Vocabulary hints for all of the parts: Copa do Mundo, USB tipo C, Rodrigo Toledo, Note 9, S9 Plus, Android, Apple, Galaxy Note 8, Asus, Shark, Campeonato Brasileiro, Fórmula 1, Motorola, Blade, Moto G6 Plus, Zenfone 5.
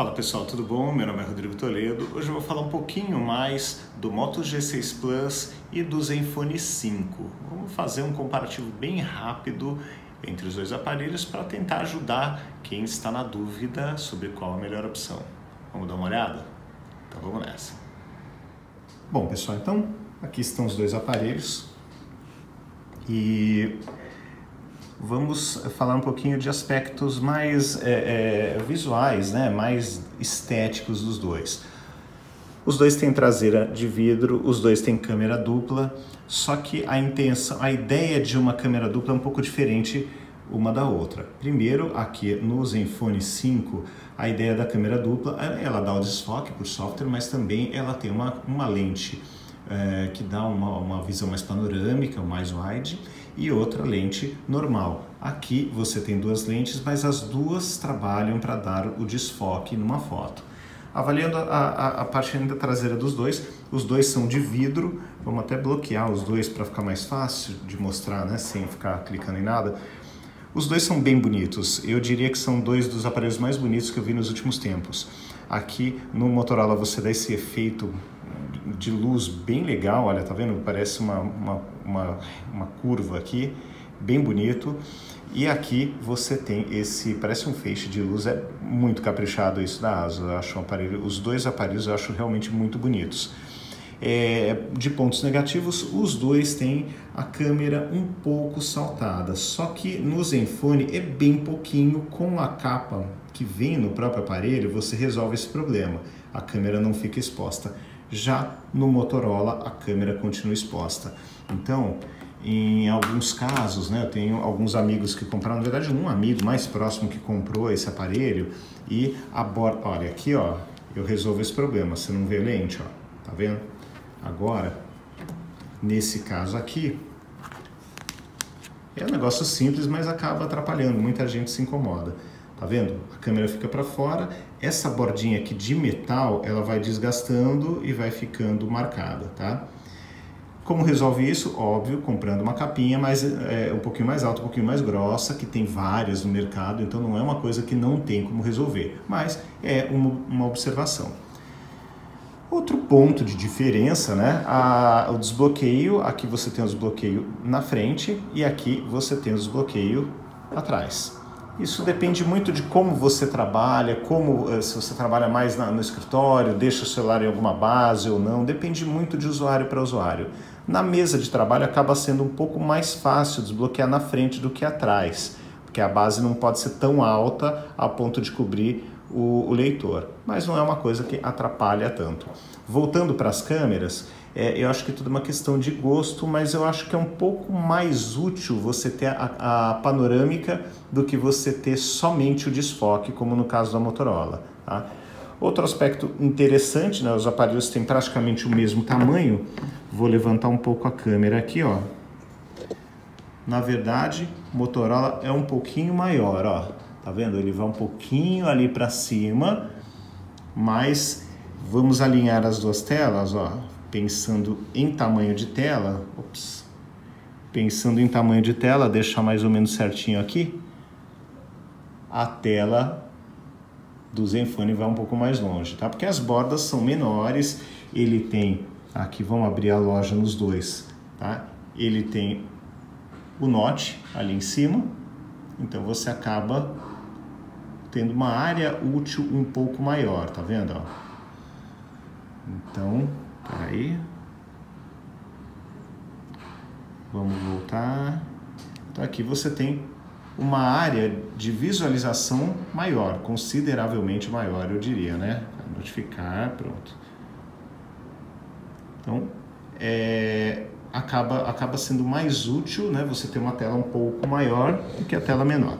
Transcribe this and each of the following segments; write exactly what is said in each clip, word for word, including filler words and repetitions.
Fala pessoal, tudo bom? Meu nome é Rodrigo Toledo. Hoje eu vou falar um pouquinho mais do Moto G seis Plus e do Zenfone cinco. Vamos fazer um comparativo bem rápido entre os dois aparelhos para tentar ajudar quem está na dúvida sobre qual a melhor opção. Vamos dar uma olhada? Então vamos nessa. Bom pessoal, então aqui estão os dois aparelhos e vamos falar um pouquinho de aspectos mais é, é, visuais, né? Mais estéticos dos dois. Os dois têm traseira de vidro, os dois têm câmera dupla, só que a intenção, a ideia de uma câmera dupla é um pouco diferente uma da outra. Primeiro, aqui no Zenfone cinco, a ideia da câmera dupla, ela dá o desfoque por software, mas também ela tem uma, uma lente é, que dá uma, uma visão mais panorâmica, mais wide, e outra lente normal. Aqui você tem duas lentes, mas as duas trabalham para dar o desfoque numa foto. Avaliando a, a, a parte ainda traseira dos dois, os dois são de vidro, vamos até bloquear os dois para ficar mais fácil de mostrar, né? Sem ficar clicando em nada. Os dois são bem bonitos, eu diria que são dois dos aparelhos mais bonitos que eu vi nos últimos tempos. Aqui no Motorola você dá esse efeito de luz bem legal, olha, tá vendo? Parece uma, uma, uma, uma curva aqui, bem bonito. E aqui você tem esse, parece um feixe de luz, é muito caprichado isso da Asus. Eu acho um aparelho, os dois aparelhos eu acho realmente muito bonitos. É, de pontos negativos, os dois têm a câmera um pouco saltada, só que no Zenfone é bem pouquinho. Com a capa que vem no próprio aparelho você resolve esse problema, a câmera não fica exposta. Já no Motorola a câmera continua exposta, então em alguns casos, né, eu tenho alguns amigos que compraram, na verdade um amigo mais próximo que comprou esse aparelho e a borda, olha aqui ó, eu resolvo esse problema, você não vê lente ó, tá vendo? Agora, nesse caso aqui, é um negócio simples, mas acaba atrapalhando, muita gente se incomoda. Tá vendo? A câmera fica para fora, essa bordinha aqui de metal, ela vai desgastando e vai ficando marcada, tá? Como resolve isso? Óbvio, comprando uma capinha mais, é, um pouquinho mais alta, um pouquinho mais grossa, que tem várias no mercado, então não é uma coisa que não tem como resolver, mas é uma, uma observação. Outro ponto de diferença, né? A, o desbloqueio, aqui você tem o desbloqueio na frente e aqui você tem o desbloqueio atrás. Isso depende muito de como você trabalha, como, se você trabalha mais na, no escritório, deixa o celular em alguma base ou não, depende muito de usuário para usuário. Na mesa de trabalho acaba sendo um pouco mais fácil desbloquear na frente do que atrás, porque a base não pode ser tão alta a ponto de cobrir O, o leitor, mas não é uma coisa que atrapalha tanto. Voltando para as câmeras, é, eu acho que tudo é uma questão de gosto, mas eu acho que é um pouco mais útil você ter a, a panorâmica do que você ter somente o desfoque, como no caso da Motorola, tá? Outro aspecto interessante, né, os aparelhos têm praticamente o mesmo tamanho. Vou levantar um pouco a câmera aqui, ó. Na verdade, Motorola é um pouquinho maior, ó. Tá vendo? Ele vai um pouquinho ali para cima, mas vamos alinhar as duas telas, ó. Pensando em tamanho de tela, ops, pensando em tamanho de tela, deixar mais ou menos certinho aqui. A tela do Zenfone vai um pouco mais longe, tá? Porque as bordas são menores. Ele tem, aqui vamos abrir a loja nos dois, tá? Ele tem o Note ali em cima, então você acaba tendo uma área útil um pouco maior, tá vendo? Ó. Então, peraí. Vamos voltar. Então aqui você tem uma área de visualização maior, consideravelmente maior, eu diria, né? Notificar, pronto. Então, é... Acaba, acaba sendo mais útil, né? Você ter uma tela um pouco maior do que a tela menor.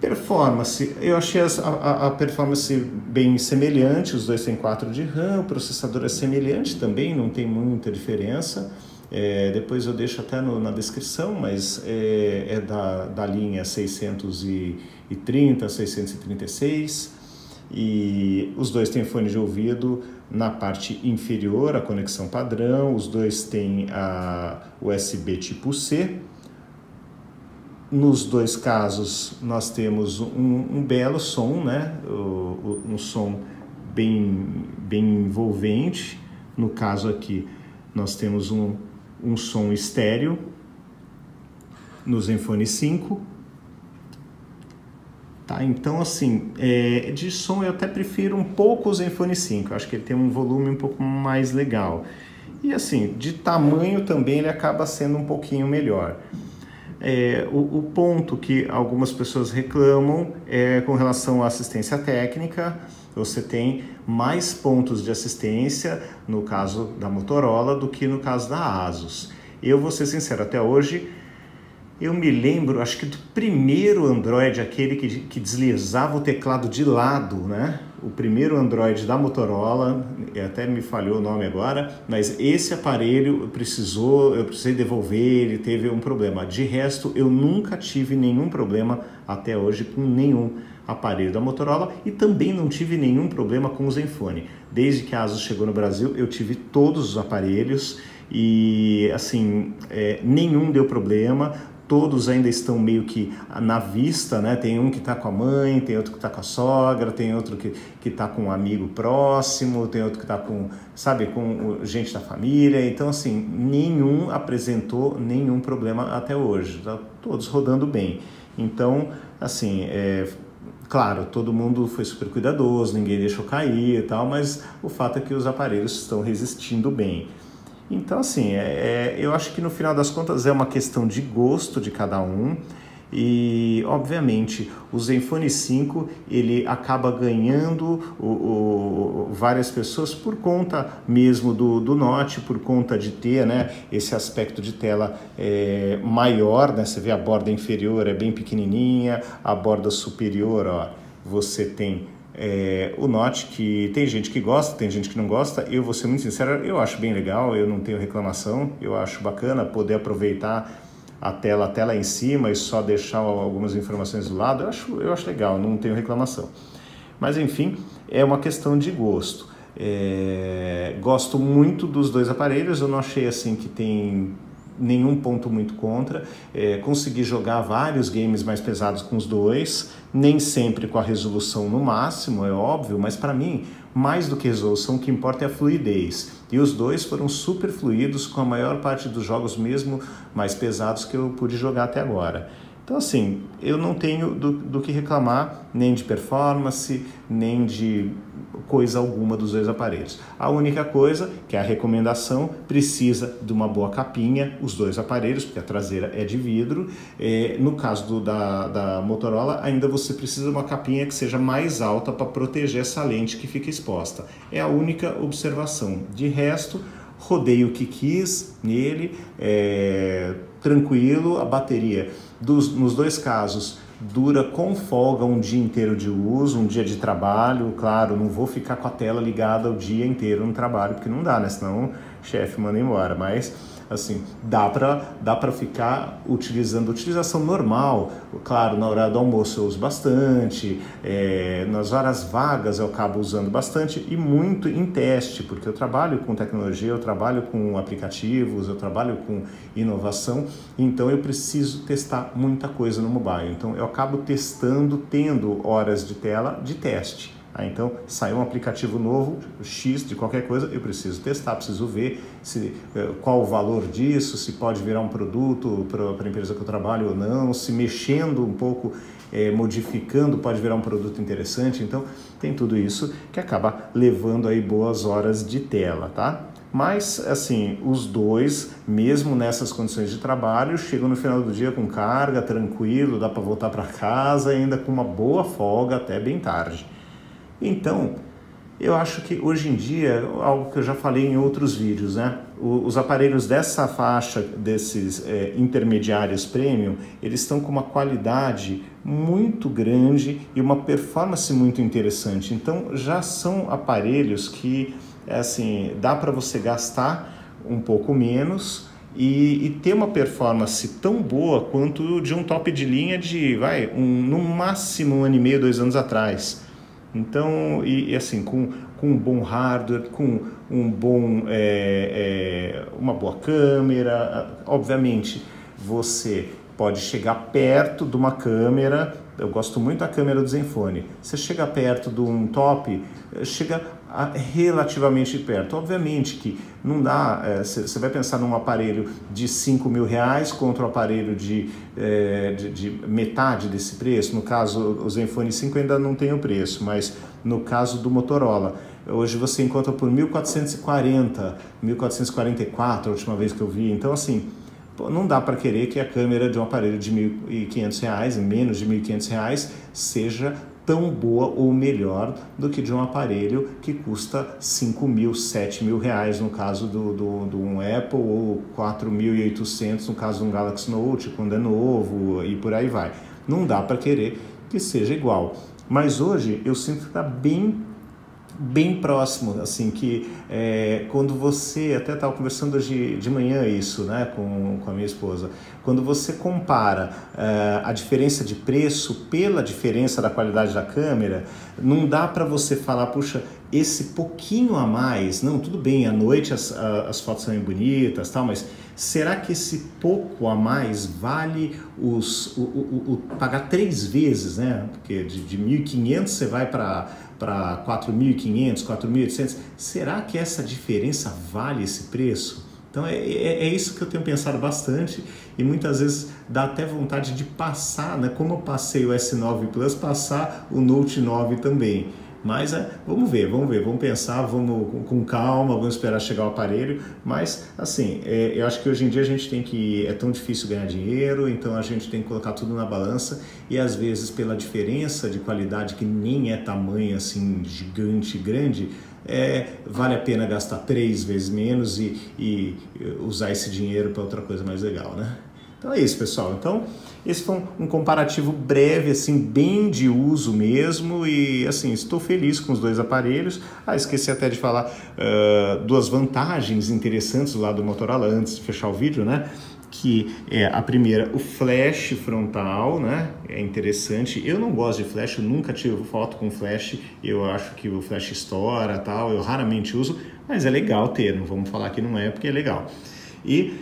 Performance, eu achei a, a, a performance bem semelhante, os dois têm quatro de RAM, o processador é semelhante também, não tem muita diferença. É, depois eu deixo até no, na descrição, mas é, é da, da linha seiscentos e trinta, seiscentos e trinta e seis, e os dois têm fone de ouvido na parte inferior, a conexão padrão, os dois têm a U S B tipo C, Nos dois casos nós temos um, um belo som, né? Um som bem, bem envolvente. No caso aqui nós temos um, um som estéreo no Zenfone cinco. Tá? Então assim, é, de som eu até prefiro um pouco o Zenfone cinco. Eu acho que ele tem um volume um pouco mais legal. E assim, de tamanho também ele acaba sendo um pouquinho melhor. É, o, o ponto que algumas pessoas reclamam é com relação à assistência técnica. Você tem mais pontos de assistência no caso da Motorola do que no caso da Asus. Eu vou ser sincero, até hoje eu me lembro, acho que do primeiro Android, aquele que, que deslizava o teclado de lado, né? O primeiro Android da Motorola, até me falhou o nome agora, mas esse aparelho precisou, eu precisei devolver, ele teve um problema. De resto, eu nunca tive nenhum problema até hoje com nenhum aparelho da Motorola e também não tive nenhum problema com o Zenfone. Desde que a Asus chegou no Brasil, eu tive todos os aparelhos e, assim, é, nenhum deu problema. Todos ainda estão meio que na vista, né? Tem um que está com a mãe, tem outro que está com a sogra, tem outro que está com um amigo próximo, tem outro que está com, sabe, com gente da família. Então, assim, nenhum apresentou nenhum problema até hoje. Tá todos rodando bem. Então, assim, é, claro, todo mundo foi super cuidadoso, ninguém deixou cair e tal, mas o fato é que os aparelhos estão resistindo bem. Então, assim, é, é, eu acho que no final das contas é uma questão de gosto de cada um e, obviamente, o Zenfone cinco, ele acaba ganhando o, o, várias pessoas por conta mesmo do, do Note, por conta de ter, né, esse aspecto de tela é, maior, né? Você vê a borda inferior é bem pequenininha, a borda superior, ó, você tem... É, o Note, que tem gente que gosta, tem gente que não gosta. Eu vou ser muito sincero, eu acho bem legal, eu não tenho reclamação, eu acho bacana poder aproveitar a tela até lá em cima e só deixar algumas informações do lado, eu acho, eu acho legal, não tenho reclamação. Mas enfim, é uma questão de gosto. É, gosto muito dos dois aparelhos, eu não achei assim que tem... nenhum ponto muito contra, é, consegui jogar vários games mais pesados com os dois, nem sempre com a resolução no máximo, é óbvio, mas para mim, mais do que resolução, o que importa é a fluidez, e os dois foram super fluidos com a maior parte dos jogos mesmo mais pesados que eu pude jogar até agora. Então assim, eu não tenho do, do que reclamar, nem de performance, nem de coisa alguma dos dois aparelhos. A única coisa, que é a recomendação, precisa de uma boa capinha, os dois aparelhos, porque a traseira é de vidro. É, no caso do, da, da Motorola, ainda você precisa de uma capinha que seja mais alta para proteger essa lente que fica exposta. É a única observação. De resto, rodei o que quis nele, é, tranquilo, a bateria... Dos, nos dois casos, dura com folga um dia inteiro de uso, um dia de trabalho. Claro, não vou ficar com a tela ligada o dia inteiro no trabalho, porque não dá, né? Senão o chefe manda embora. Mas, assim, dá pra, dá pra ficar utilizando utilização normal. Claro, na hora do almoço eu uso bastante, é, nas horas vagas eu acabo usando bastante e muito em teste, porque eu trabalho com tecnologia, eu trabalho com aplicativos, eu trabalho com inovação, então eu preciso testar muita coisa no mobile. Então eu acabo testando, tendo horas de tela de teste. Ah, então, saiu um aplicativo novo, X de qualquer coisa, eu preciso testar, preciso ver se, qual o valor disso, se pode virar um produto para a empresa que eu trabalho ou não, se mexendo um pouco, é, modificando, pode virar um produto interessante. Então, tem tudo isso que acaba levando aí boas horas de tela, tá? Mas, assim, os dois, mesmo nessas condições de trabalho, chegam no final do dia com carga, tranquilo, dá para voltar para casa, ainda com uma boa folga até bem tarde. Então, eu acho que hoje em dia, algo que eu já falei em outros vídeos, né? Os aparelhos dessa faixa, desses é, intermediários premium, eles estão com uma qualidade muito grande e uma performance muito interessante. Então, já são aparelhos que, assim, dá para você gastar um pouco menos e, e ter uma performance tão boa quanto de um top de linha de, vai, um, no máximo um ano e meio, dois anos atrás. Então, e, e assim, com, com um bom hardware, com um bom, é, é, uma boa câmera, obviamente você pode chegar perto de uma câmera. Eu gosto muito da câmera do Zenfone. Você chega perto de um top, chega a, relativamente perto. Obviamente que não dá, você é, vai pensar num aparelho de cinco mil reais contra um aparelho de, é, de, de metade desse preço. No caso, o Zenfone cinco ainda não tem o preço, mas no caso do Motorola, hoje você encontra por mil quatrocentos e quarenta, mil quatrocentos e quarenta e quatro, a última vez que eu vi. Então, assim, não dá para querer que a câmera de um aparelho de mil e quinhentos reais, menos de mil e quinhentos reais, seja tão boa ou melhor do que de um aparelho que custa cinco mil, sete mil reais no caso do, do, do um Apple, ou quatro mil e oitocentos no caso de um Galaxy Note, quando é novo, e por aí vai. Não dá para querer que seja igual. Mas hoje eu sinto que está bem bem próximo, assim, que é, quando você, até estava conversando hoje de manhã isso, né, com, com a minha esposa, quando você compara uh, a diferença de preço pela diferença da qualidade da câmera, não dá para você falar, puxa, esse pouquinho a mais, não, tudo bem, à noite as, as fotos são bem bonitas, tal, mas será que esse pouco a mais vale os, o, o, o pagar três vezes, né, porque de, de mil e quinhentos você vai para para quatro mil e quinhentos, quatro mil e oitocentos, será que essa diferença vale esse preço? Então é, é, é isso que eu tenho pensado bastante, e muitas vezes dá até vontade de passar, né? Como eu passei o S nove Plus, passar o Note nove também. Mas é, vamos ver, vamos ver, vamos pensar, vamos com calma, vamos esperar chegar o aparelho. Mas, assim, é, eu acho que hoje em dia a gente tem que... É tão difícil ganhar dinheiro, então a gente tem que colocar tudo na balança. E, às vezes, pela diferença de qualidade, que nem é tamanho, assim, gigante, grande, é, vale a pena gastar três vezes menos e, e usar esse dinheiro para outra coisa mais legal, né? Então é isso, pessoal. Então, esse foi um comparativo breve, assim, bem de uso mesmo, e, assim, estou feliz com os dois aparelhos. Ah, esqueci até de falar uh, duas vantagens interessantes lá do Motorola antes de fechar o vídeo, né? Que é a primeira, o flash frontal, né? É interessante. Eu não gosto de flash, eu nunca tive foto com flash, eu acho que o flash estoura, tal, eu raramente uso, mas é legal ter, não vamos falar que não é, porque é legal. E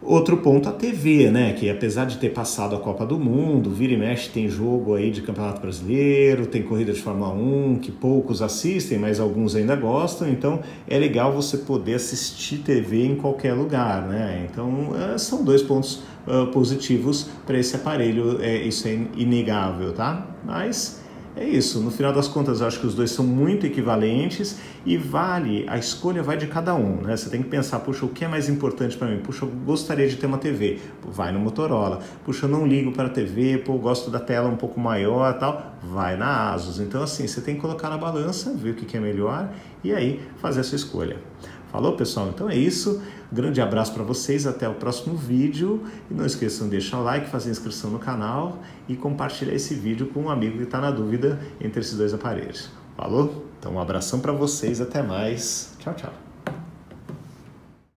outro ponto, a T V, né, que apesar de ter passado a Copa do Mundo, vira e mexe tem jogo aí de Campeonato Brasileiro, tem corrida de Fórmula um, que poucos assistem, mas alguns ainda gostam, então é legal você poder assistir T V em qualquer lugar, né, então são dois pontos uh, positivos para esse aparelho, é, isso é inegável, tá, mas... É isso, no final das contas eu acho que os dois são muito equivalentes e vale, a escolha vai de cada um, né? Você tem que pensar, puxa, o que é mais importante para mim? Puxa, eu gostaria de ter uma T V, vai no Motorola. Puxa, eu não ligo para a T V, pô, eu gosto da tela um pouco maior e tal, vai na Asus. Então assim, você tem que colocar na balança, ver o que é melhor e aí fazer a sua escolha. Falou, pessoal? Então é isso. Grande abraço para vocês, até o próximo vídeo. E não esqueçam de deixar o like, fazer inscrição no canal e compartilhar esse vídeo com um amigo que está na dúvida entre esses dois aparelhos. Falou? Então um abração para vocês, até mais. Tchau, tchau.